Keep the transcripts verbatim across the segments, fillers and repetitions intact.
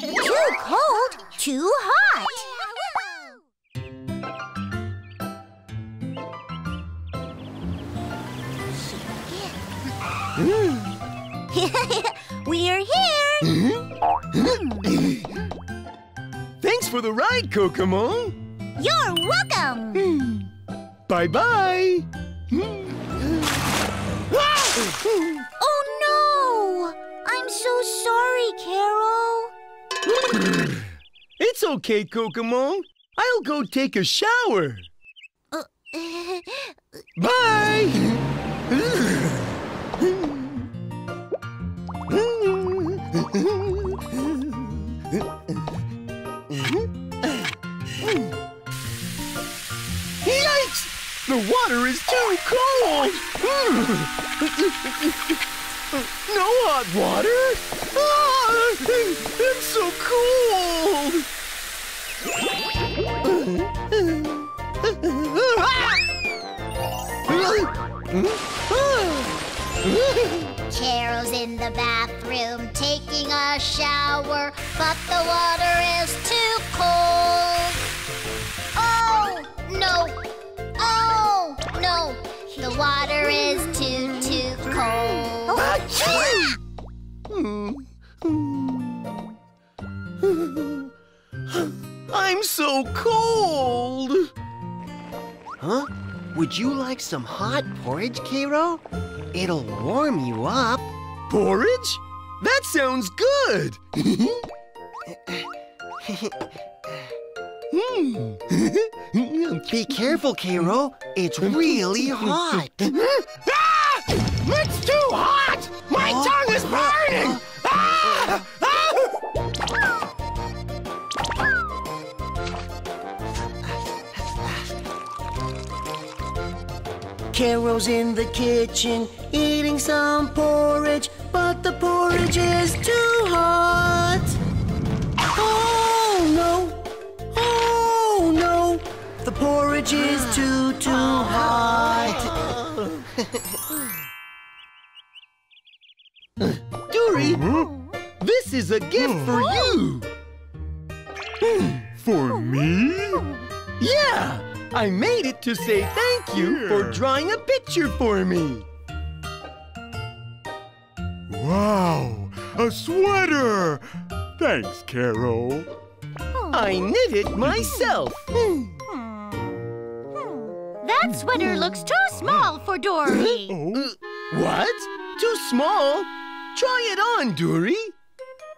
Too cold, too hot. Mm. We're here. Mm-hmm. Thanks for the ride, Kokomo. You're welcome. Mm. Bye bye. Mm. Oh no! I'm so sorry, Carol. It's okay, Kokomo. I'll go take a shower. Uh, bye. Yikes! The water is too cold! No hot water! Ah, it's so cold! Carol's in the bathroom taking a shower, but the water is too cold! Oh, no! Oh, no! The water is too, too cold. I'm so cold! Huh? Would you like some hot porridge, Kero? It'll warm you up. Porridge? That sounds good! Be careful, Kero. It's really hot. Ah! It's too hot! My oh. tongue is burning! Uh, uh, ah! Ah! Kero's in the kitchen eating some porridge, but the porridge is too hot. Oh, no! The porridge is too, too hot. Dory, mm-hmm. this is a gift mm-hmm. for you. For me? Yeah, I made it to say thank you yeah. for drawing a picture for me. Wow, a sweater. Thanks, Carol. I knit it myself. That sweater looks too small for Dory. Oh. What? Too small? Try it on, Dory.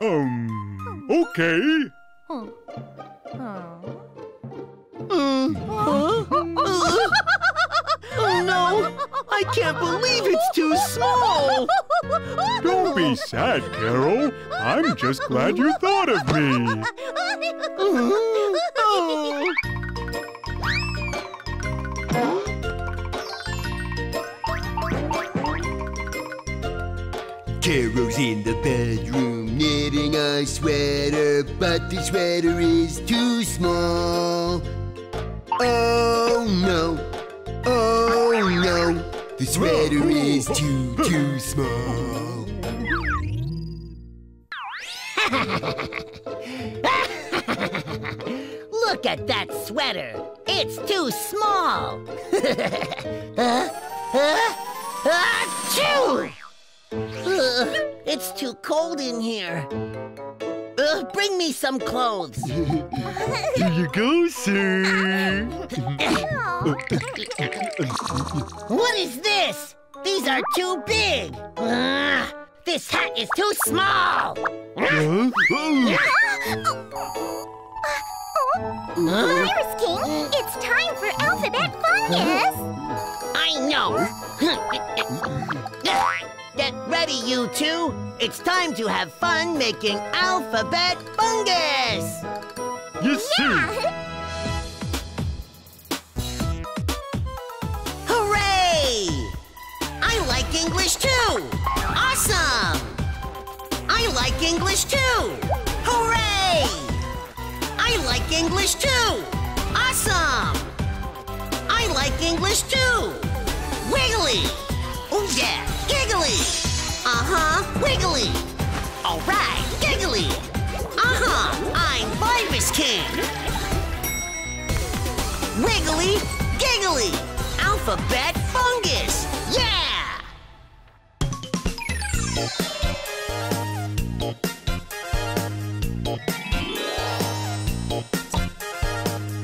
Um, okay. Oh. Uh, huh? uh, oh, no. I can't believe it's too small. Don't be sad, Carol. I'm just glad you thought of me. Oh. Oh. Carol's in the bedroom knitting a sweater, but the sweater is too small. Oh no, oh no, the sweater is too, too small. Look at that sweater, it's too small. uh, uh, achoo! Uh, it's too cold in here. Uh, bring me some clothes. Here you go, sir. What is this? These are too big. Uh, this hat is too small. Uh, uh, Virus King, it's time for alphabet fungus. I know. Get ready, you two! It's time to have fun making alphabet fungus! Yes, sir! Yeah. Hooray! I like English, too! Awesome! I like English, too! Hooray! I like English, too! Awesome! I like English, too! Wiggly! Oh, yeah! Giggly! Uh-huh, wiggly! All right, giggly. Uh-huh, I'm Virus King. Wiggly, giggly, alphabet fungus. Yeah!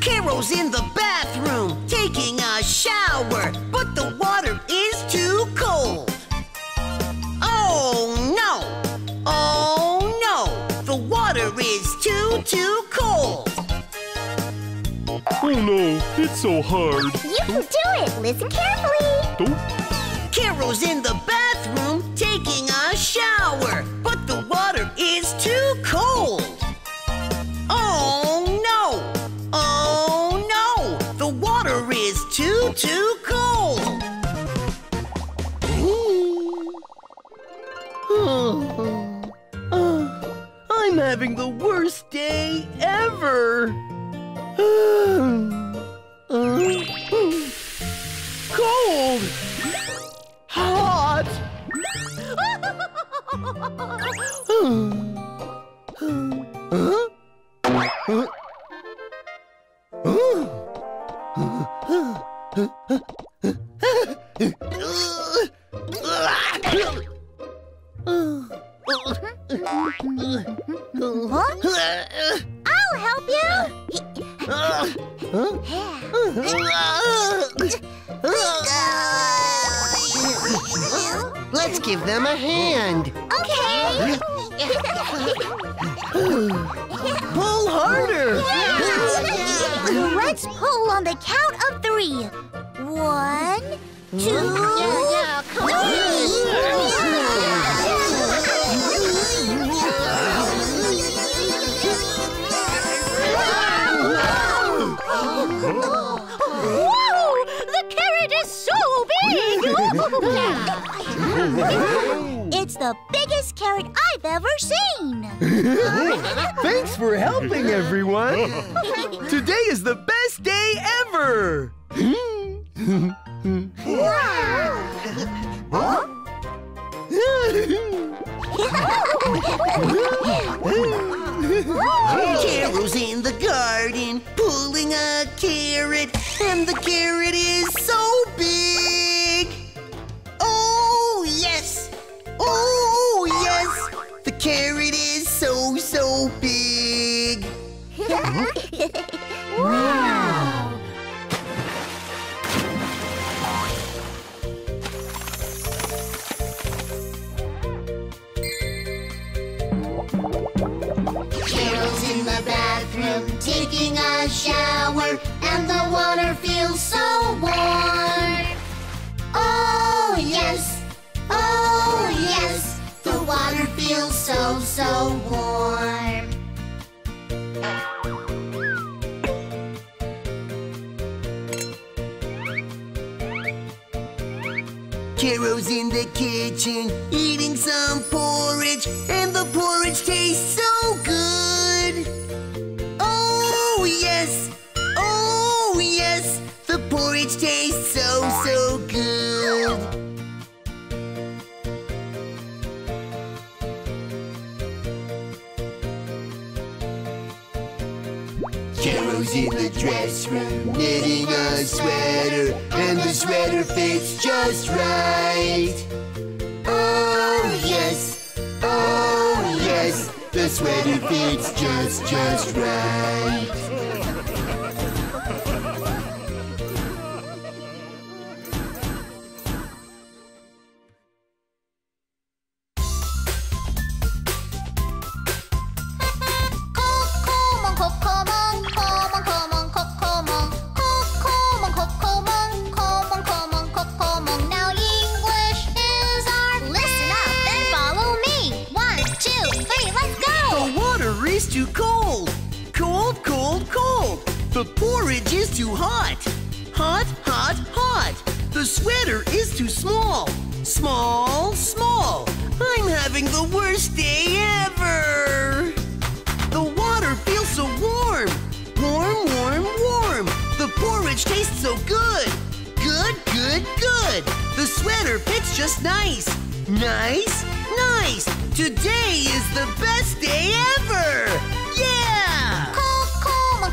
Kero's in the bathroom, taking a shower, but the water is too cold. Oh no! Oh no! The water is too, too cold. Oh no, it's so hard. You can do it, listen carefully. Oh. Carol's in the bathroom taking a shower, but the water is too cold. Oh no, oh no, the water is too, too cold. Oh, oh, I'm having the worst day ever. Uh, cold! Hot! Huh? Huh? I'll help you! Uh, huh? uh, Let's give them a hand. Okay. Pull harder. Yeah. Let's pull on the count of three. One, two, yeah, yeah, come on. Whoa! The carrot is so big! It's the biggest carrot I've ever seen! Thanks for helping, everyone! Today is the best day ever! Wow! Kero's in the garden, pulling a carrot, and the carrot is so big. Oh, yes. Oh, yes. The carrot is so, so big. Wow. Carol's in the bathroom, taking a shower, and the water feels so warm. Oh yes, oh yes, the water feels so, so warm. Kero's in the kitchen, eating some porridge, and the porridge tastes so good. Oh, yes, oh, yes, the porridge tastes so, so good. Kero's in the dress room, knitting a sweater, and the sweater fits just right. Oh, yes, oh, yes, the sweater fits just, just right. Cocomong, Cocomong, Cocomong, Cocomong, Cocomong, Cocomong, Cocomong, Cocomong, Cocomong, Cocomong. Now English is our. Listen up and follow me. One, two, three, let's go. The water is too cold, cold, cold, cold. The porridge is too hot, hot, hot, hot. The sweater is too small, small, small. I'm having the worst day ever. The water feels so warm, warm, warm, warm. The porridge tastes so good, good, good, good. The sweater fits just nice, nice, nice. Today is the best day ever! Yeah! Cocomong,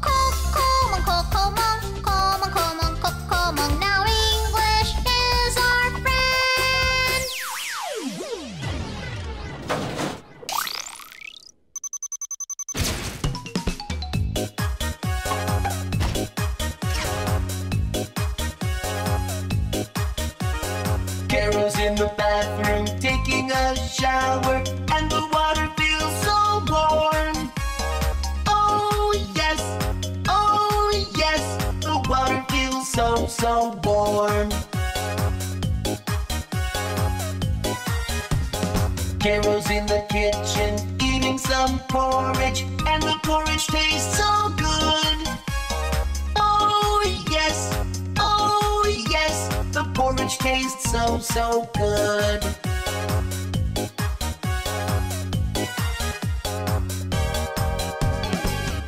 Cocomong, Cocomong, Cocomong, Cocomong. Now English is our friend. Carol's in the bathroom taking a shower, and the water feels so warm. Oh yes, oh yes, the water feels so, so warm. Kero's in the kitchen eating some porridge, and the porridge tastes so good. Oh yes, oh yes, the porridge tastes so, so good.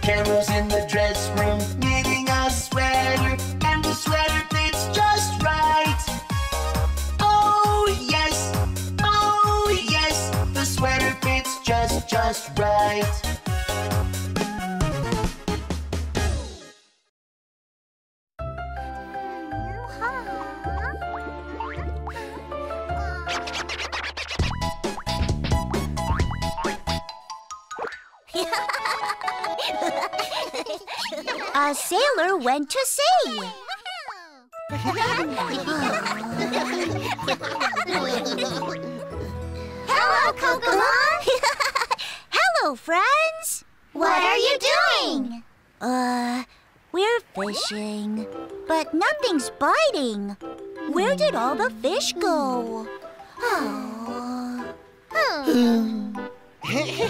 Kero's in the dress room knitting a sweater, and the sweater fits just right. Oh yes, oh yes, the sweater fits just, just right. A sailor went to sea. Hello, Kokomo. Hello, friends. What are you doing? Uh, we're fishing, but nothing's biting. Where did all the fish go? Oh. Hmm. Thank you.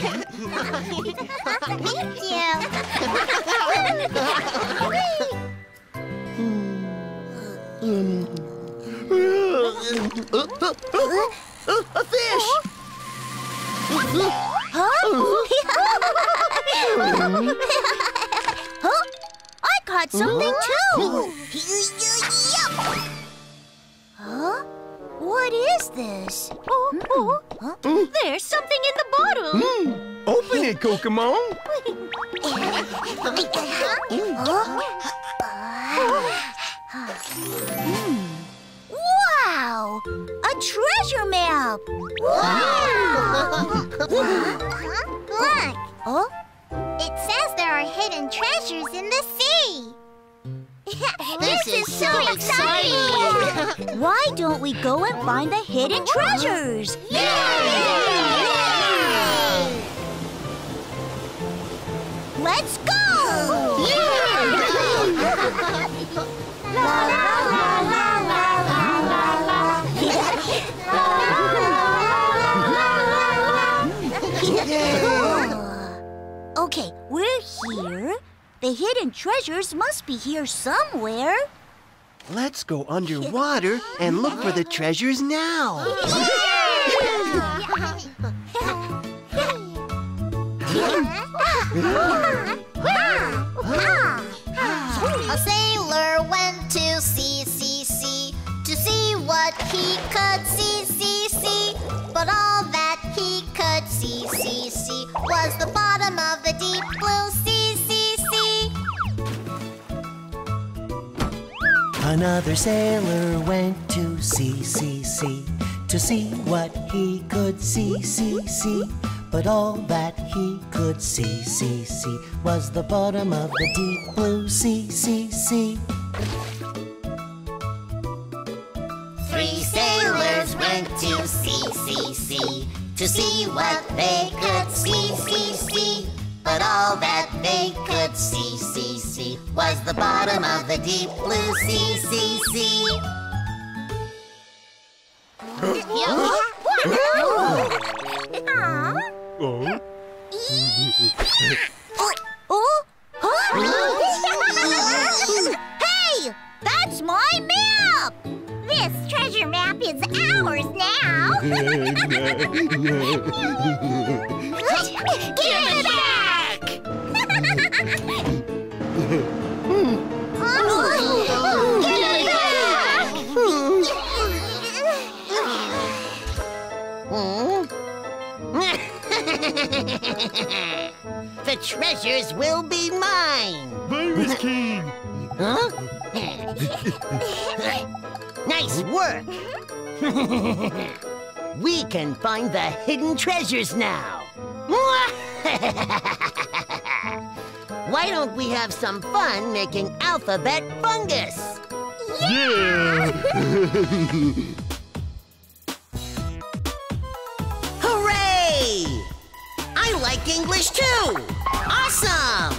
A fish! Huh? Huh? I caught something too! Huh? What is this? Oh, mm. oh. Huh? Mm. There's something in the bottle. Mm. Open it, Cocomong. Wow! A treasure map! Wow! Look! Oh? It says there are hidden treasures in the sea. This, this is so exciting! exciting. Why don't we go and find the hidden treasures? Yay! Yay! Let's go! Yeah! La la la! Okay, we're here. The hidden treasures must be here somewhere. Let's go underwater and look for the treasures now. A sailor went to sea, sea, sea, to see what he could see, see, see. But all that he could see, see, see, was the bottom of the deep blue sea, sea, sea. Another sailor went to sea, sea, sea, to see what he could see, see, see. But all that he could see, see, see, was the bottom of the deep blue sea, sea, sea. Three sailors went to sea, sea, sea, to see what they could see, see, see. But all that they could see, see, see, was the bottom of the deep blue sea, sea, sea. Oh, oh, hey, that's my map. This treasure map is ours now. Give it back! Give it back! The treasures will be mine. Virus King. Huh? Nice work. We can find the hidden treasures now. Why don't we have some fun making alphabet fungus? Yeah! Hooray! I like English too! Awesome!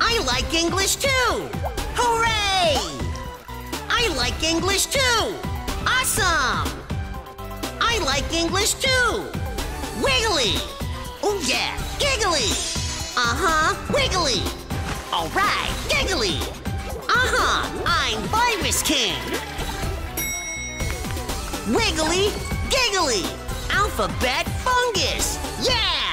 I like English too! Hooray! I like English too! Awesome! I like English too! Wiggly! Oh yeah! Giggly! Uh-huh, wiggly! All right, giggly! Uh-huh, I'm Virus King! Wiggly, giggly! Alphabet fungus! Yeah!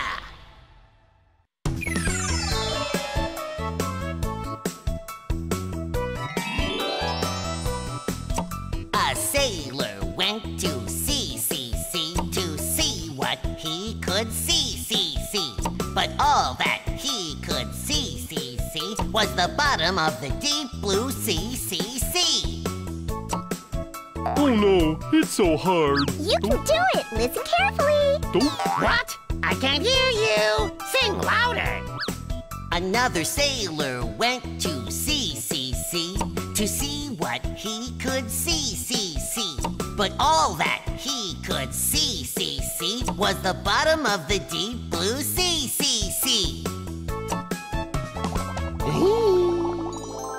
A sailor went to sea, sea, sea, to see what he could see, see, see. But all that he could see, see, see, was the bottom of the deep blue sea, sea, sea. Oh no, it's so hard. You can do it. Listen carefully. Don't. What? I can't hear you. Sing louder. Another sailor went to sea, sea, sea, to see what he could see, see, see. But all that he could see, see, see, was the bottom of the deep blue sea, sea, sea. Ooh.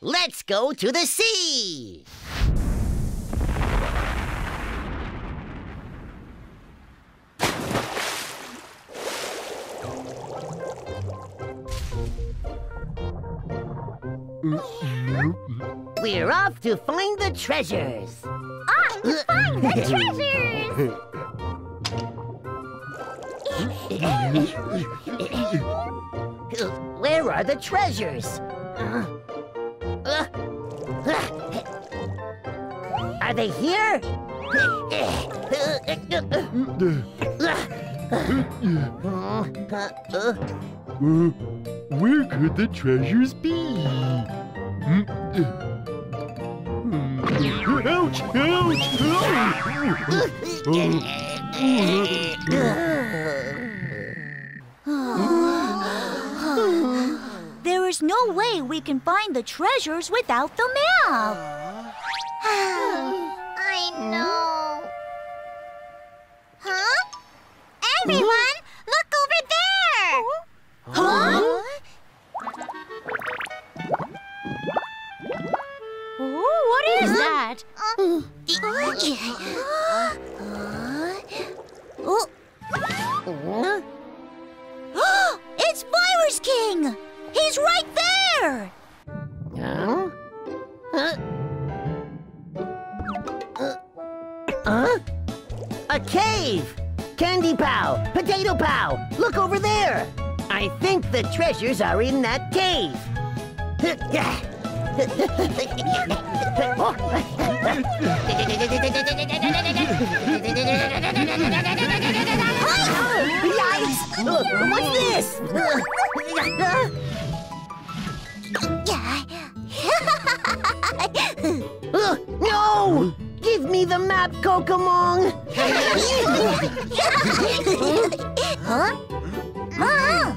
Let's go to the sea. We're off to find the treasures. Off to find the treasures! Where are the treasures? Are they here? Where could the treasures be? Ouch! Ouch! There is no way we can find the treasures without the map. I know. Huh? Everyone, look over there! Huh? Oh, what is that? Uh, oh. It's Virus King! He's right there! Huh? Huh? Uh, huh? A cave! Candy Pow! Potato Pow! Look over there! I think the treasures are in that cave! Yikes! What's this? uh, no! Give me the map, Cocomong! Huh? Huh?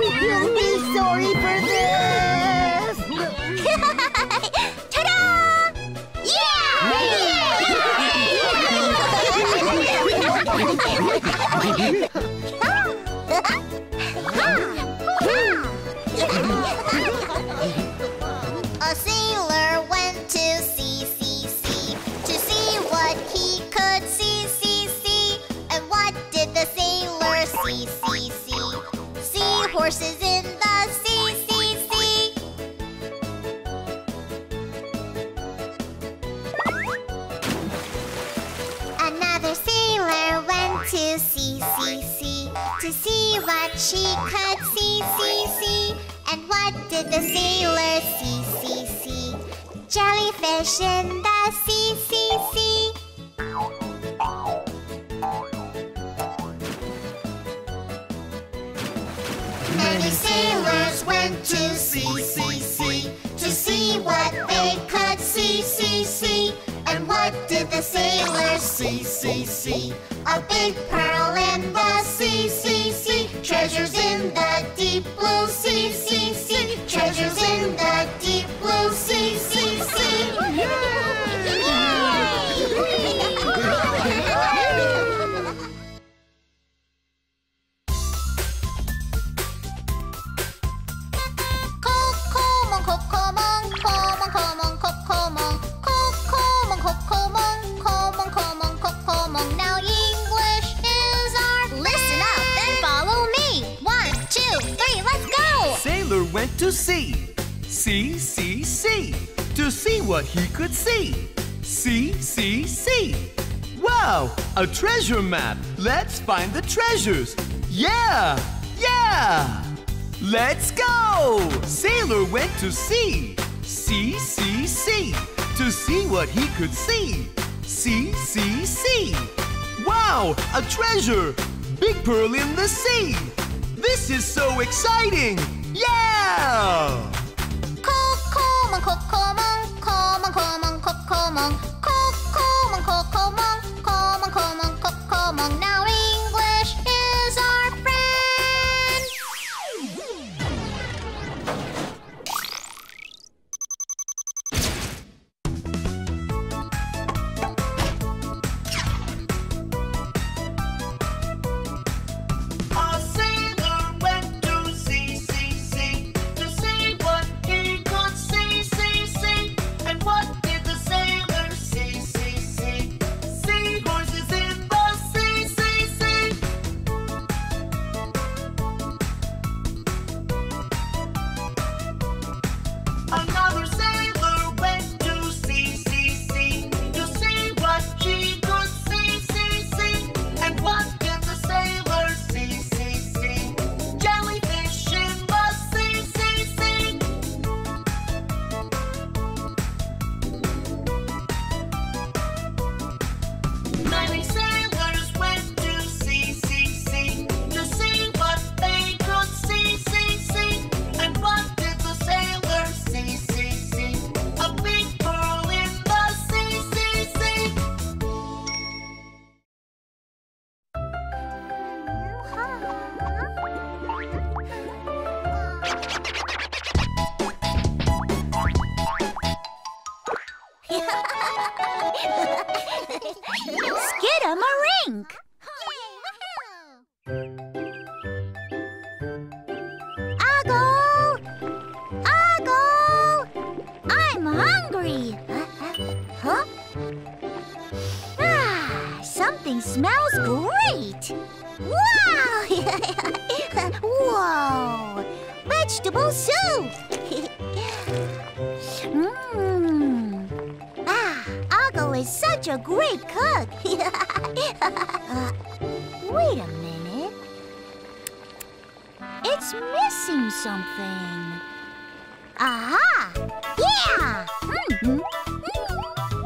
you'll be sorry for this! Ta-da! Yeah! A sailor went to sea. Horses in the sea, sea, sea. Another sailor went to sea, sea, sea, to see what she could see, see, see. And what did the sailor see, see, see? jellyfish in the sea, sea, sea. Many sailors went to sea, sea, sea, to see what they could see, see, see. And what did the sailors see, see, see? A big pearl in the sea, sea, sea. Treasures in the deep blue sea, sea, sea. Treasures in the deep blue sea, sea, sea. Cocomong, Cocomong, Cocomong, Cocomong, Cocomong, Cocomong, Cocomong, Cocomong, Cocomong. Now English is our language. Listen up and follow me. One, two, three, let's go. Sailor went to sea, see, see, see, to see what he could see. See, see, see. Wow, a treasure map. Let's find the treasures. Yeah, yeah. Let's go! Sailor went to sea, see, see, see, to see what he could see. See, see, see. Wow, a treasure! Big pearl in the sea. This is so exciting! Yeah! Cocomong, Cocomong, Cocomong, Cocomong, Cocomong, Cocomong, Cocomong, Cocomong, Cocomong, Cocomong. Now English is our friend. A sailor went to sea, sea, sea, to see what he could see, see, see. And what did the sailors see, see, see? See horses in the sea, sea, sea. Another sailor went to sea, sea, sea, to see what she could see, see, see. And what did the sailors see, see, see? Jellyfish in the sea, sea, sea. Many sailors went to sea, sea, sea, to see what they could see, see, see. And what did the sailors see, see, see? A big pearl in the sea, sea, sea. Skid-a-marink! Ogle! Ogle! I'm hungry! Huh? Ah, something smells great! Wow! Whoa! Vegetable soup! Mmm! Ah, Ogle is such a great cook! Uh, wait a minute. It's missing something. Aha! Yeah! Hmm.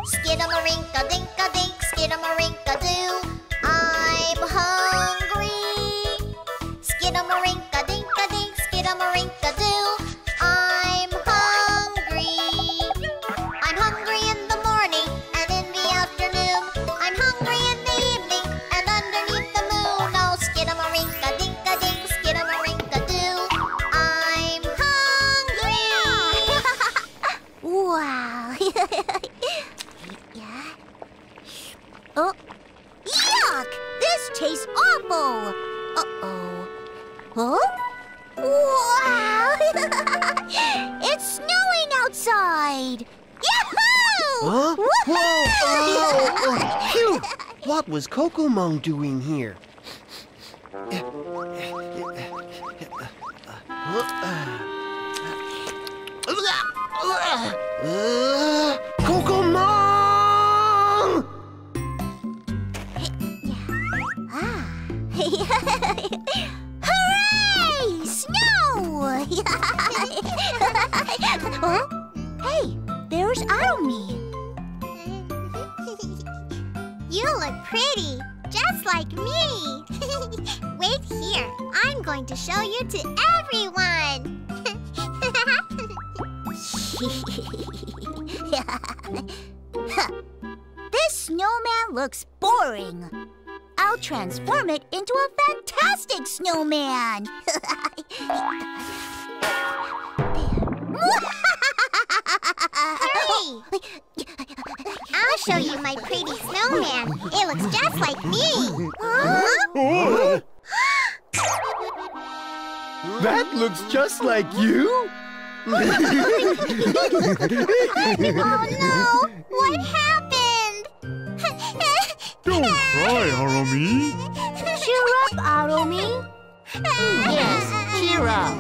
Skid-a-marink-a-dink-a-dink, skid-a-marink-a-doo. I'm hungry. Skid-a-marink-a-dink-a-dink, skid-a-marink-a-doo. I'm hungry. I'm hungry in the morning and in the afternoon. I'm hungry in the evening and underneath the moon. Oh, skid-a-marink-a-dink-a-dink, skid-a-marink-a-doo. I'm hungry. Wow. Yeah. Oh. Yuck! This tastes awful. Uh-oh. Huh? Wow! It's snowing outside. Yahoo! Huh? Whoa! Oh, oh, phew. What was Cocomong doing here? Uh, Cocomong! Ah. Hooray! Snow! Huh? Hey, there's Aromi. You look pretty, just like me. Wait here. I'm going to show you to everyone. This snowman looks boring. I'll transform it into a fantastic snowman. Hurry! I'll show you my pretty snowman. It looks just like me. Huh? That looks just like you? Oh no! What happened? Don't cry, Aromi. Cheer up, Aromi. Yes, cheer up.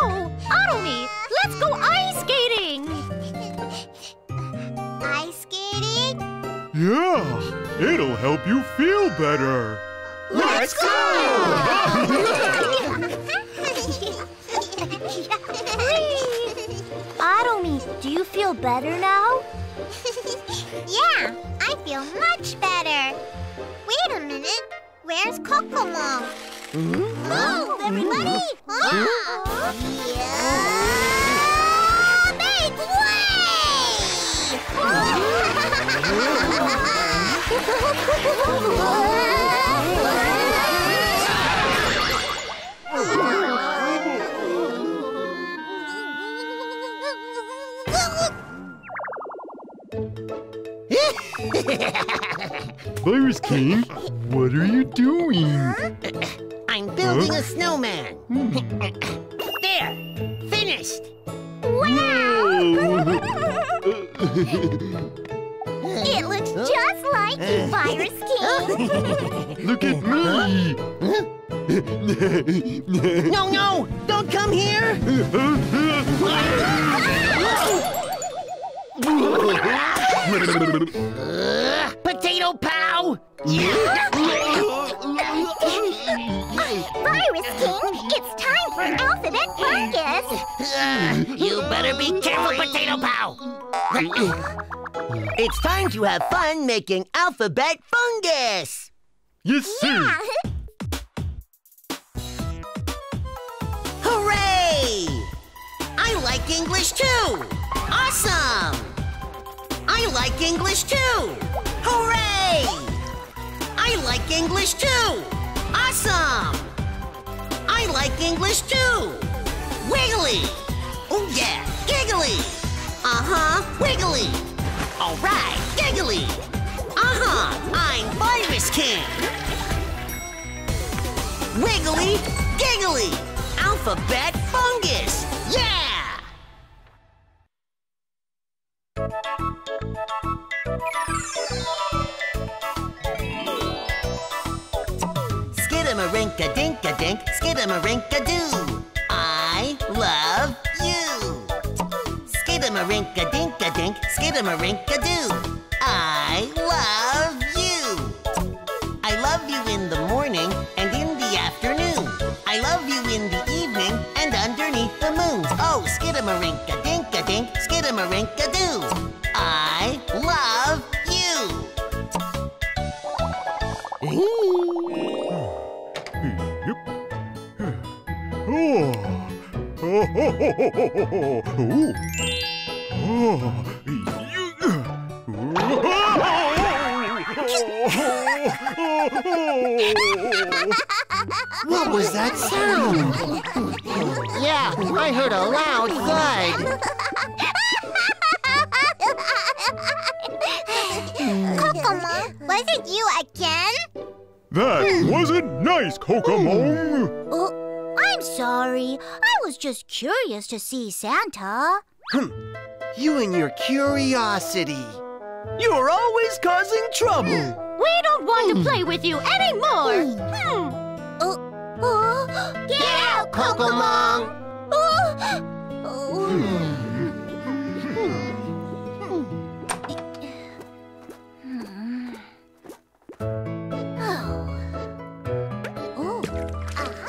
Oh, Aromi, let's go ice skating. Ice skating? Yeah, it'll help you feel better. Let's go! Aromi, do you feel better now? Yeah, I feel much better. Wait a minute, where's Cocomong? Mm-hmm. Oh, everybody! Mm-hmm. Oh. Yeah. Make way! Virus King, what are you doing? Huh? I'm building huh? a snowman. Hmm. There, finished. Wow! It looks just like you, Virus King. Look at me. No, no, don't come here. Potato Pow! Virus King, it's time for Alphabet Fungus! Uh, you better be careful, Potato Pow! It's time to have fun making Alphabet Fungus! Yes, sir! Yeah. Hooray! I like English, too! Awesome! I like English, too! Hooray! I like English, too! Awesome! I like English, too! Wiggly! Oh, yeah! Giggly! Uh-huh, wiggly! All right, giggly! Uh-huh, I'm Virus King! Wiggly, giggly! Alphabet fungus! Yeah! Skidamarinka-dinka-dink, skidamarinka-doo. I love you. Skidamarinka-dinka-dink, skidamarinka-doo. I love you. I love you in the morning and in the afternoon. I love you in the evening and underneath the moon. Oh, skidamarinka-dinka-dink, skidamarinka-doo. I love you! What was that sound? Yeah, I heard a loud thud. Kokomo, was it you again? That mm. wasn't nice, Kokomo. Mm. Oh, I'm sorry. I was just curious to see Santa. Hmm. You and your curiosity. You're always causing trouble. Mm. We don't want mm. to play with you anymore. Mm. Hmm. Oh, oh. Get out, Kokomo. Oh. Oh. Mm.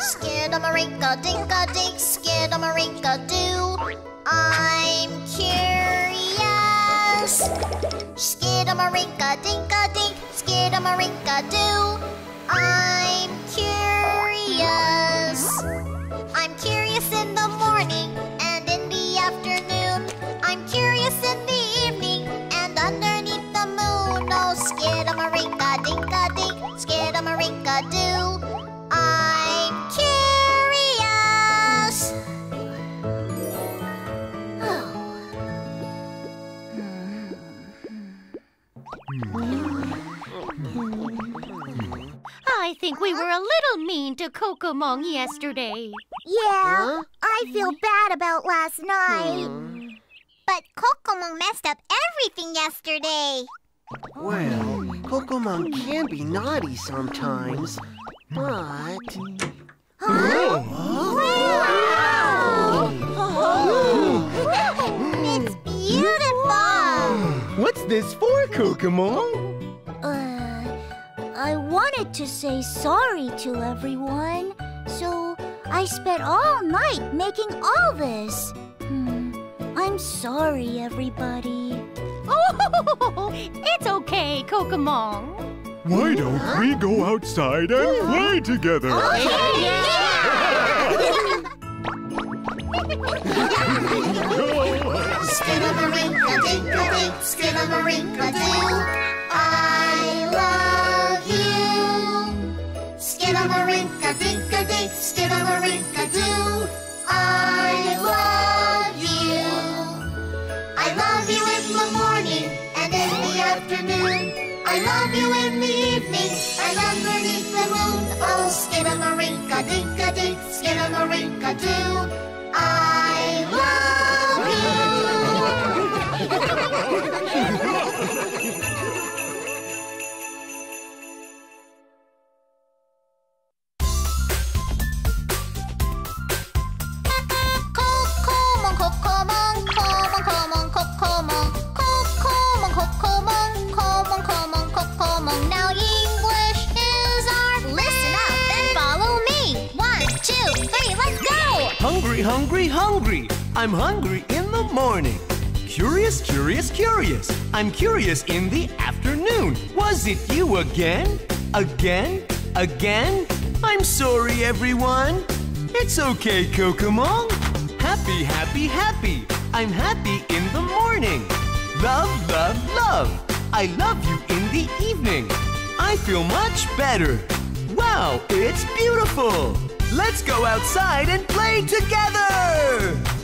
Skidamarinka-dinka-dink, skidamarinka-doo. I'm curious. Skidamarinka-dinka-dink, skidamarinka-doo. I'm curious. I'm curious in the morning and in the afternoon. I'm curious in the evening and underneath the moon. Oh, skidamarinka-dinka-dink, skidamarinka-doo. I'm curious. I think we were a little mean to Cocomong yesterday. Yeah, huh? I feel bad about last night. Hmm. But Cocomong messed up everything yesterday. Well, Cocomong can be naughty sometimes. But... Huh? Whoa. Whoa. Whoa. It's beautiful! What's this for, Kokomo? Uh, I wanted to say sorry to everyone, so I spent all night making all this. Hmm. I'm sorry, everybody. Oh, it's okay, Kokomo. Why don't we go outside and play together? Okay, yeah! Skidamarinka-dinka-dink, skidamarinka-doo. I love you. Skidamarinka-dinka-dink, skidamarinka-doo. I love you. I love you in the morning and in the afternoon. I love you in the evening and underneath the moon. Oh, skidamarinka-dinka-dink, skidamarinka-doo. I love you. Cocomong, Cocomong, Cocomong, Cocomong, Cocomong, Cocomong, Cocomong, Cocomong. Now English is our list. Listen up and follow me. One, two, three, let's go! Hungry, hungry, hungry. I'm hungry in the morning. Curious, curious, curious. I'm curious in the afternoon. Was it you again? Again? Again? I'm sorry, everyone. It's okay, Cocomong. Happy, happy, happy. I'm happy in the morning. Love, love, love. I love you in the evening. I feel much better. Wow, it's beautiful. Let's go outside and play together.